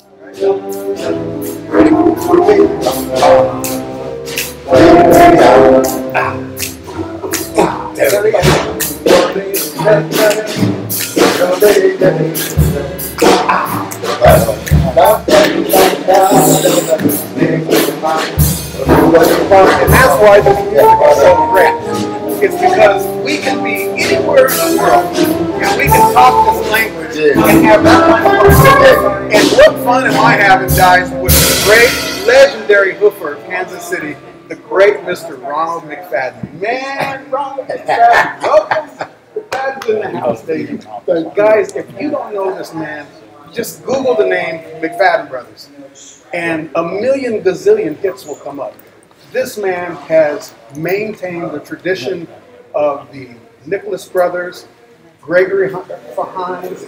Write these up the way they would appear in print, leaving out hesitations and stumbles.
And that's why this music is so great. It's because we can be anywhere in the world and we can talk this language and have that language. And what fun am I having, guys, with the great, legendary hooper of Kansas City, the great Mr. Ronald McFadden. Man, Ronald McFadden, welcome. McFadden's in the house, baby. Guys, if you don't know this man, just Google the name McFadden Brothers, and a million gazillion hits will come up. This man has maintained the tradition of the Nicholas Brothers, Gregory Hines.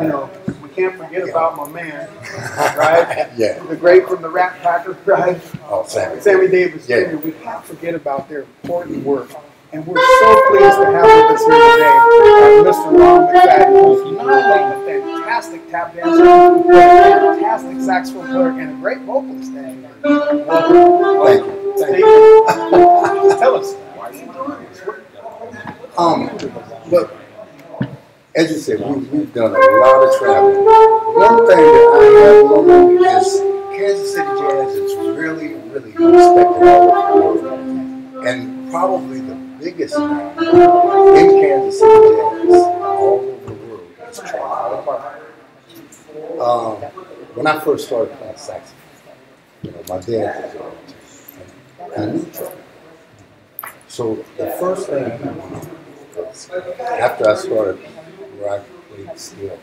You know, we can't forget about my man, right? Yeah. The great from the Rat Packer, right? Oh, Sammy Davis Jr. Yeah. We can't forget about their important work. And we're so pleased to have with us here today Mr. Ronald McFadden, who's not only a fantastic tap dancer, a fantastic saxophone player, and a great vocalist. Thank you. Tell us, why are you doing this? Look, as you said, we've done a lot of traveling. One thing that I have learned is Kansas City jazz is really, really respected all over the world, and probably the biggest man in Kansas City jazz all over the world is Charlie Parker. When I first started playing saxophone, you know, my dad was a teacher. So the first thing he did was, after I started where I played still,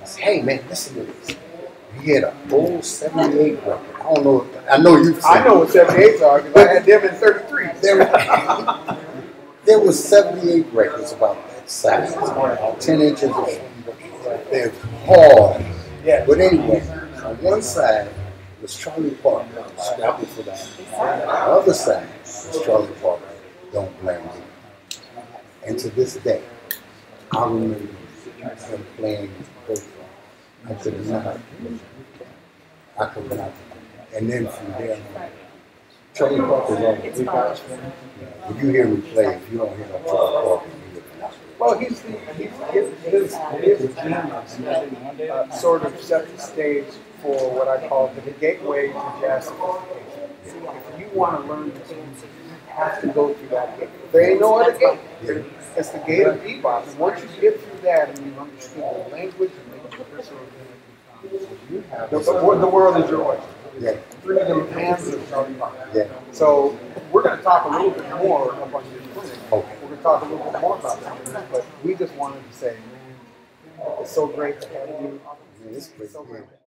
I said, "Hey man, listen to this." He had an old 78 record. I don't know. I know you. I know what 78s are because I had them in 33. There was 78 records about that size, 10 inches. They're hard. Yeah. But anyway, on one side was Charlie Parker, Scrappy for that. On the other side was Charlie Parker, Don't Blame Me. And to this day, I remember him playing both. I could not. I could not. And then from there, Charlie Parker was on. You hear me play, if you don't hear no Charlie Parker, you hear me. Well, his genius sort of set the stage for what I call the gateway to jazz sophistication. If you want to learn this music, you have to go through that gate. There ain't no other gate. Yeah. It's the gate of bebop. And once you get through that and you understand the language, the world is your oyster. Yeah. Freedom and the Charlie Parker. Yeah. So we're going to talk a little bit more about your clinic. Okay. We're going to talk a little bit more about that. But we just wanted to say, man, it's so great to have you. Yeah, it's so great.